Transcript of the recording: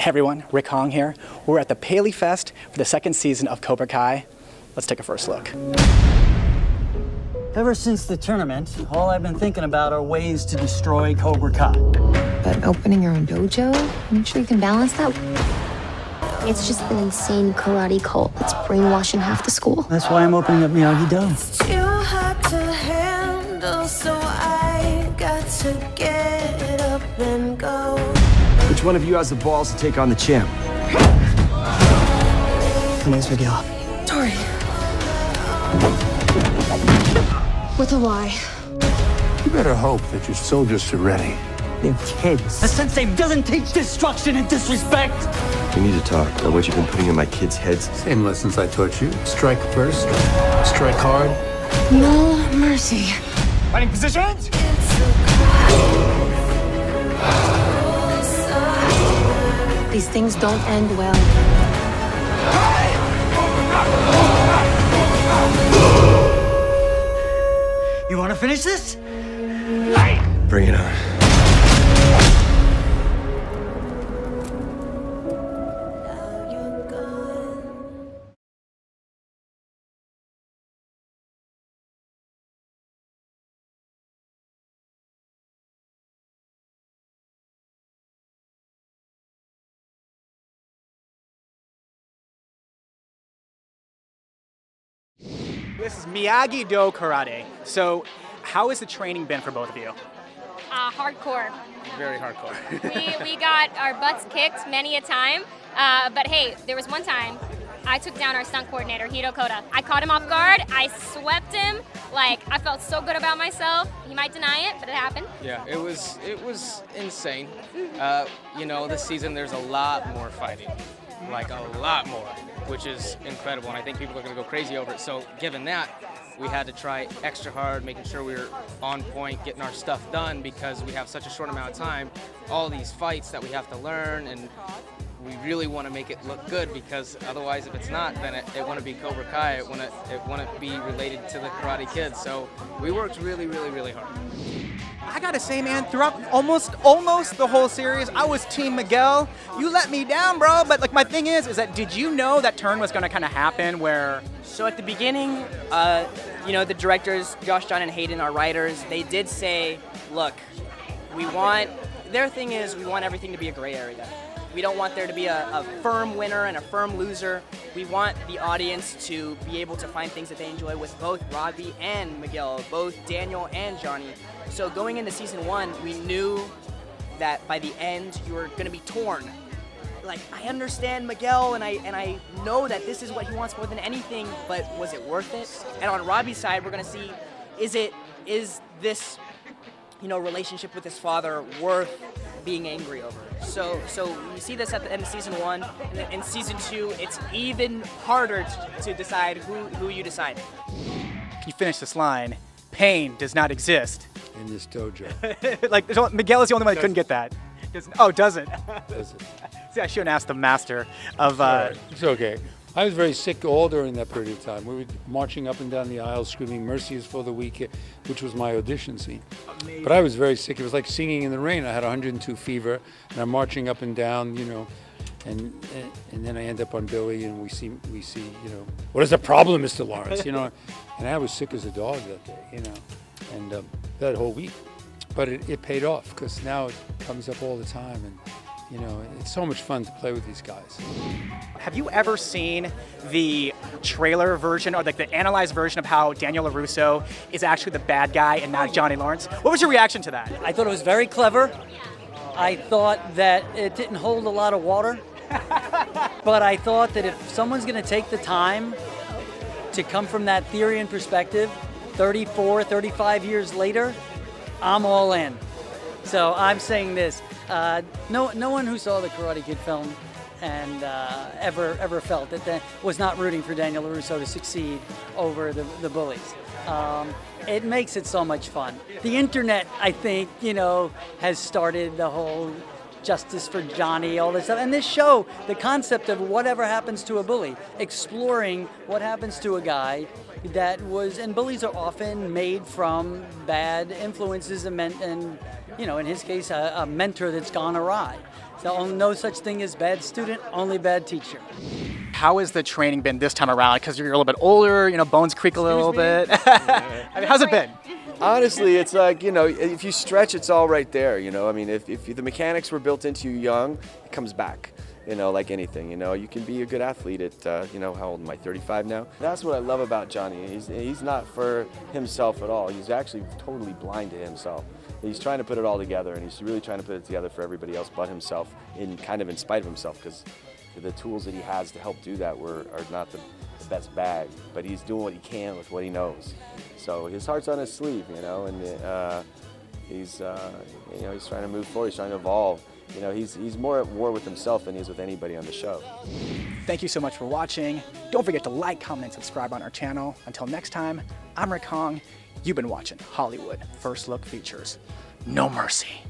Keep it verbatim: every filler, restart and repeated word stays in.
Hey everyone, Rick Hong here. We're at the Paley Fest for the second season of Cobra Kai. Let's take a first look. Ever since the tournament, all I've been thinking about are ways to destroy Cobra Kai. But opening your own dojo? I'm sure you can balance that. It's just an insane karate cult that's brainwashing half the school. That's why I'm opening up Miyagi-Do. It's too hard to handle, so I got to get up and go. Which one of you has the balls to take on the champ? My name's Miguel. Sorry. With a Y. You better hope that your soldiers are ready. They're kids. A sensei doesn't teach destruction and disrespect. We need to talk about what you've been putting in my kids' heads. Same lessons I taught you. Strike first. Strike hard. No mercy. Fighting positions. These things don't end well. You want to finish this? Bring it on. This is Miyagi-Do karate. So, how has the training been for both of you? Uh, hardcore. Very hardcore. we, we got our butts kicked many a time, uh, but hey, there was one time I took down our stunt coordinator, Hiro Koda. I caught him off guard, I swept him, like, I felt so good about myself. He might deny it, but it happened. Yeah, it was, it was insane. Uh, you know, this season there's a lot more fighting. Like a lot more, which is incredible, and I think people are going to go crazy over it. So given that, we had to try extra hard, making sure we were on point, getting our stuff done, because we have such a short amount of time, all these fights that we have to learn, and we really want to make it look good, because otherwise if it's not, then it, it wouldn't be Cobra Kai, it wouldn't, it wouldn't be related to the Karate Kid. So we worked really, really, really hard. I gotta say, man, throughout almost almost the whole series, I was Team Miguel. You let me down, bro. But like, my thing is, is that did you know that turn was gonna kind of happen where? So at the beginning, uh, you know, the directors, Josh, John, and Hayden, our writers, they did say, look, we want, their thing is we want everything to be a gray area. We don't want there to be a, a firm winner and a firm loser. We want the audience to be able to find things that they enjoy with both Robbie and Miguel, both Daniel and Johnny. So going into season one, we knew that by the end, you were gonna be torn. Like, I understand Miguel, and I, and I know that this is what he wants more than anything, but was it worth it? And on Robbie's side, we're gonna see, is it, is this, you know, relationship with his father worth being angry over? So, so you see this at the end of season one, and then in season two, it's even harder to, to decide who, who you decide. Can you finish this line? Pain does not exist in this dojo. Like, Miguel is the only one that couldn't get that. Doesn't, oh, doesn't. Doesn't. See, I shouldn't ask the master of... Uh... Right. It's okay. I was very sick all during that period of time. We were marching up and down the aisle screaming, "Mercy is for the weak," which was my audition scene. Amazing. But I was very sick. It was like singing in the rain. I had one hundred two fever, and I'm marching up and down, you know, and and, and then I end up on Billy, and we see, we see, you know, what is the problem, Mister Lawrence, you know? And I was sick as a dog that day, you know, and um, that whole week. But it, it paid off, because now it comes up all the time, and you know, it's so much fun to play with these guys. Have you ever seen the trailer version or like the analyzed version of how Daniel LaRusso is actually the bad guy and not Johnny Lawrence? What was your reaction to that? I thought it was very clever. I thought that it didn't hold a lot of water. But I thought that if someone's gonna take the time to come from that theory and perspective thirty-four, thirty-five years later, I'm all in. So I'm saying this. Uh, no, no one who saw the Karate Kid film and uh, ever ever felt that that was not rooting for Daniel LaRusso to succeed over the, the bullies. Um, it makes it so much fun. The internet, I think, you know, has started the whole justice for Johnny, all this stuff. And this show, the concept of whatever happens to a bully, exploring what happens to a guy that was, and bullies are often made from bad influences and, men, and you know, in his case, a, a mentor that's gone awry. So no such thing as bad student, only bad teacher. How has the training been this time around? Because you're a little bit older, you know, bones creak a little bit. I mean, how's it been? Honestly, it's like, you know, if you stretch, it's all right there, you know. I mean, if, if the mechanics were built into you young, it comes back, you know, like anything, you know. You can be a good athlete at, uh, you know, how old am I, thirty-five now? That's what I love about Johnny. He's, he's not for himself at all. He's actually totally blind to himself. He's trying to put it all together, and he's really trying to put it together for everybody else but himself, in kind of in spite of himself, because the tools that he has to help do that were, are not the, the best bag, but he's doing what he can with what he knows. So his heart's on his sleeve, you know, and uh, he's, uh, you know, he's trying to move forward, he's trying to evolve. You know, he's, he's more at war with himself than he is with anybody on the show. Thank you so much for watching. Don't forget to like, comment, and subscribe on our channel. Until next time, I'm Rick Hong. You've been watching Hollywood First Look Features. No mercy.